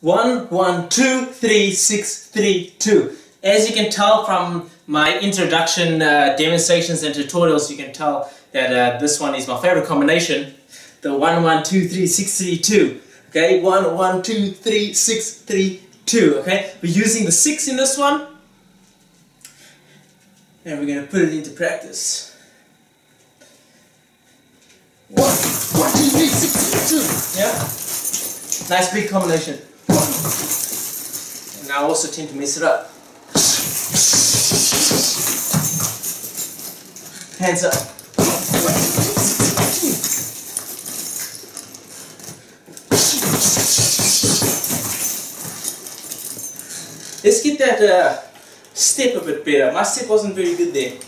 1, 1, 2, 3, 6, 3, 2. As you can tell from my introduction demonstrations and tutorials, you can tell that this one is my favorite combination. The 1, 1, 2, 3, 6, 3, 2. Okay, 1, 1, 2, 3, 6, 3, 2. Okay, we're using the 6 in this one, and we're going to put it into practice. 1, 1, 2, 3, 6, 3, 2. Yeah, nice big combination. And I also tend to mess it up. Hands up. Let's get that step a bit better. My step wasn't very good there.